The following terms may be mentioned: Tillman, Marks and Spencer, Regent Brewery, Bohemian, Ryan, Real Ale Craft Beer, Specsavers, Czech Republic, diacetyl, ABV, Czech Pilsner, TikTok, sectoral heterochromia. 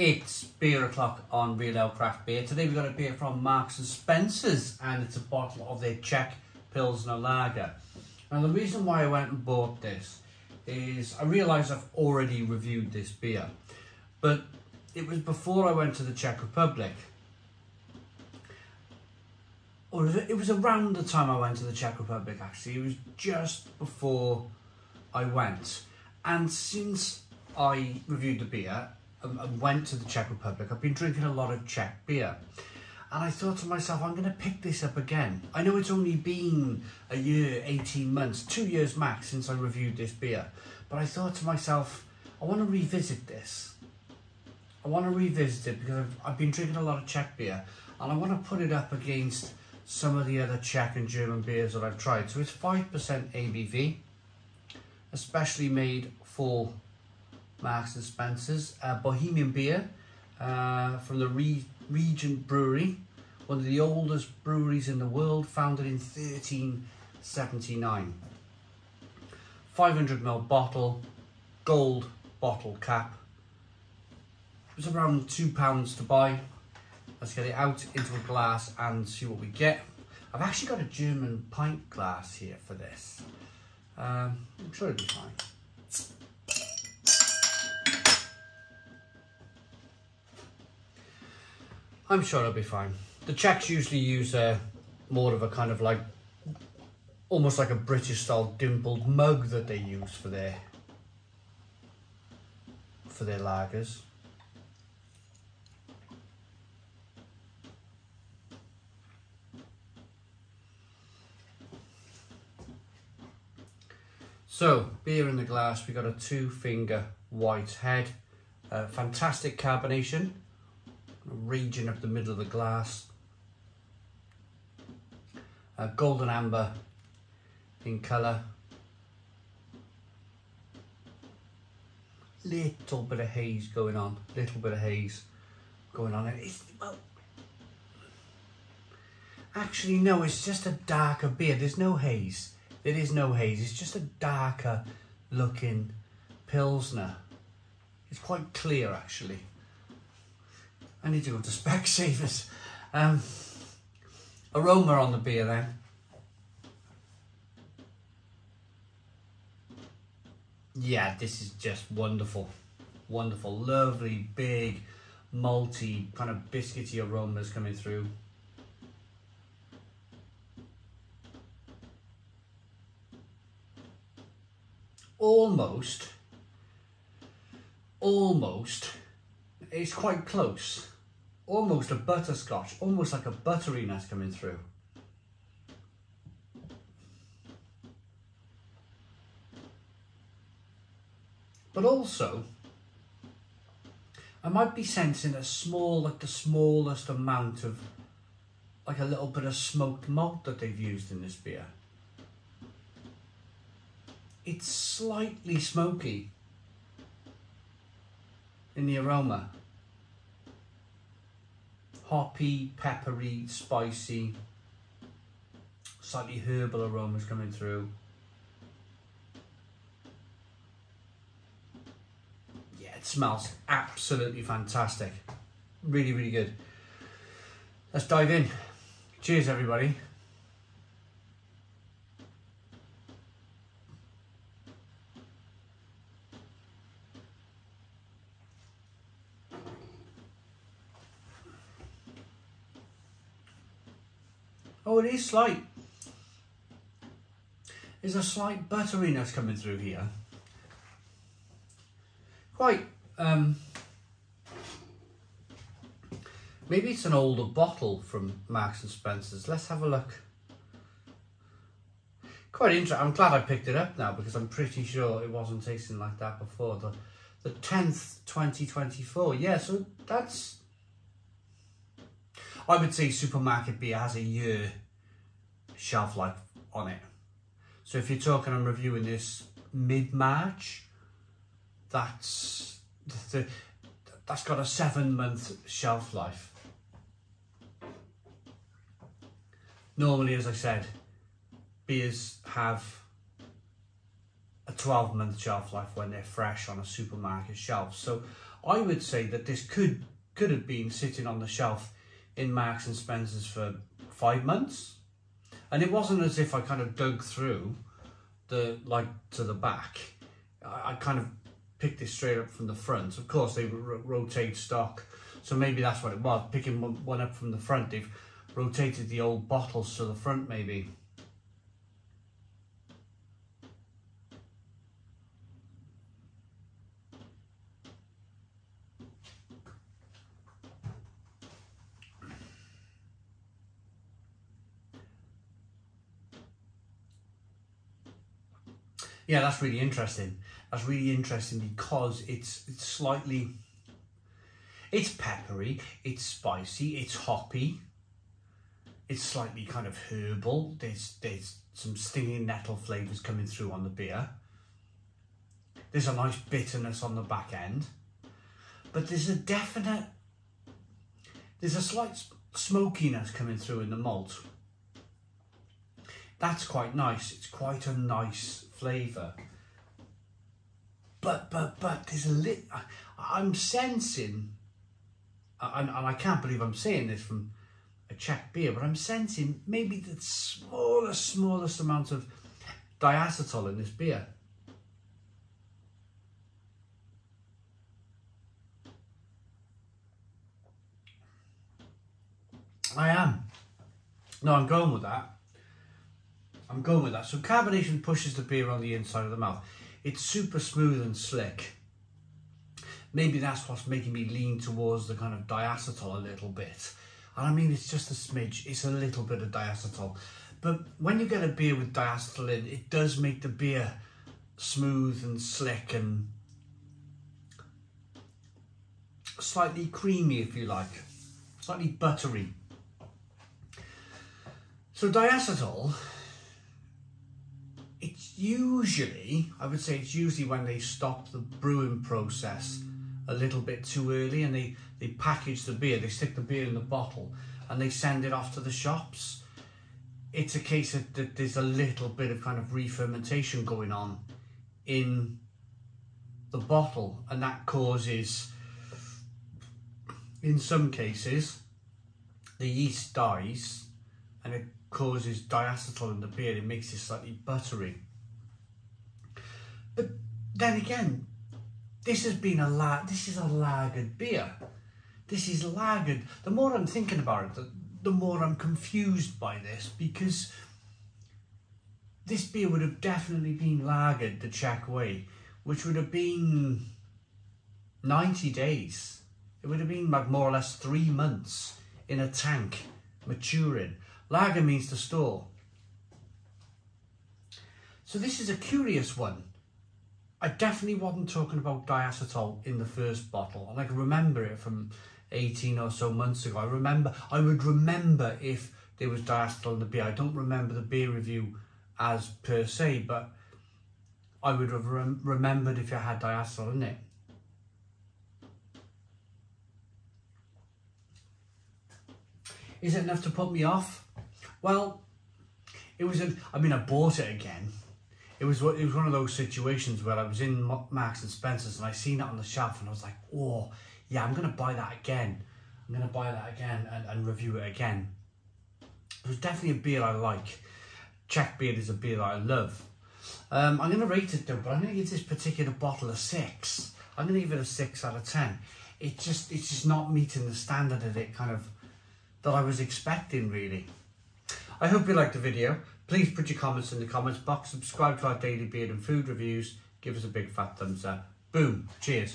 It's beer o'clock on Real Ale Craft Beer. Today we've got a beer from Marks and Spencer's, and it's a bottle of their Czech Pilsner Lager. Now the reason why I went and bought this is I realised I've already reviewed this beer, but it was before I went to the Czech Republic. Or it was around the time I went to the Czech Republic actually, it was just before I went. And since I reviewed the beer and went to the Czech Republic, I've been drinking a lot of Czech beer. And I thought to myself, I'm going to pick this up again. I know it's only been a year, 18 months, 2 years max since I reviewed this beer. But I thought to myself, I want to revisit this. I want to revisit it because I've been drinking a lot of Czech beer. And I want to put it up against some of the other Czech and German beers that I've tried. So it's 5% ABV, especially made for Marks and Spencer's. Bohemian beer from the Regent Brewery, one of the oldest breweries in the world, founded in 1379. 500ml bottle, gold bottle cap. It was around £2 to buy. Let's get it out into a glass and see what we get. I've actually got a German pint glass here for this. I'm sure it'll be fine. I'm sure it'll be fine. The Czechs usually use more of a kind of like, almost like a British style dimpled mug that they use for their lagers. So, beer in the glass, we got a 2-finger white head, fantastic carbonation. Raging up the middle of the glass, golden amber in colour, little bit of haze going on, It's, well, actually no, it's just a darker beer, there's no haze, there is no haze, it's just a darker looking Pilsner, it's quite clear actually. I need to go to Specsavers. Aroma on the beer then. Yeah, this is just wonderful. Wonderful, lovely, big, malty, kind of biscuity aromas coming through. Almost, it's quite close. Almost a butterscotch, almost like a butteriness coming through. But also, I might be sensing a small, like the smallest amount of, like a little bit of smoked malt that they've used in this beer. It's slightly smoky in the aroma. Hoppy, peppery, spicy, slightly herbal aromas coming through. Yeah, it smells absolutely fantastic. Really, really good. Let's dive in. Cheers, everybody. Oh, it is slight. There's a slight butteriness coming through here. Quite. Maybe it's an older bottle from Marks and Spencer's. Let's have a look. Quite interesting. I'm glad I picked it up now because I'm pretty sure it wasn't tasting like that before. The 10th, 2024. Yeah, so that's... I would say supermarket beer has a year shelf life on it. So if you're talking, I'm reviewing this mid-March, that's got a 7-month shelf life. Normally, as I said, beers have a 12-month shelf life when they're fresh on a supermarket shelf. So I would say that this could have been sitting on the shelf in Marks and Spencer's for 5 months, and it wasn't as if I kind of dug through the, like, to the back. I kind of picked it straight up from the front. Of course they rotate stock, so maybe that's what it was, picking one up from the front. They've rotated the old bottles to the front maybe. Yeah, that's really interesting. That's really interesting because it's slightly, it's peppery, it's spicy, it's hoppy, it's slightly kind of herbal. There's some stinging nettle flavours coming through on the beer. There's a nice bitterness on the back end, but there's a slight smokiness coming through in the malt. That's quite nice. It's quite a nice flavour. But there's a little, I'm sensing, and I can't believe I'm saying this from a Czech beer, but I'm sensing maybe the smallest amount of diacetyl in this beer. I am. No, I'm going with that. I'm going with that. So carbonation pushes the beer on the inside of the mouth. It's super smooth and slick. Maybe that's what's making me lean towards the kind of diacetyl a little bit. And I mean, it's just a smidge. It's a little bit of diacetyl. But when you get a beer with diacetyl in, it does make the beer smooth and slick and slightly creamy, if you like. Slightly buttery. So diacetyl, it's usually, I would say it's usually when they stop the brewing process a little bit too early and they package the beer, they stick the beer in the bottle and they send it off to the shops. It's a case of that there's a little bit of kind of re-fermentation going on in the bottle, and that causes, in some cases, the yeast dies and it causes diacetyl in the beer. It makes it slightly buttery. But then again, this has been this is a lagered beer. This is lagered. The more I'm thinking about it, the more I'm confused by this, because this beer would have definitely been lagered the Czech way, which would have been 90 days. It would have been like more or less 3 months in a tank maturing. Lager means to store. So this is a curious one. I definitely wasn't talking about diacetyl in the first bottle, and I can remember it from 18 or so months ago. I would remember if there was diacetyl in the beer. I don't remember the beer review as per se, but I would have remembered if it had diacetyl in it. Is it enough to put me off? Well, it was, I mean, I bought it again. It was one of those situations where I was in Marks and Spencer's and I seen it on the shelf and I was like, oh, yeah, I'm going to buy that again. I'm going to buy that again and review it again. It was definitely a beer I like. Czech beer is a beer that I love. I'm going to rate it though, but I'm going to give this particular bottle a 6. I'm going to give it a 6 out of 10. It's just not meeting the standard of it kind of, that I was expecting really. I hope you liked the video. Please put your comments in the comments box, subscribe to our daily beer and food reviews, give us a big fat thumbs up. Boom, cheers.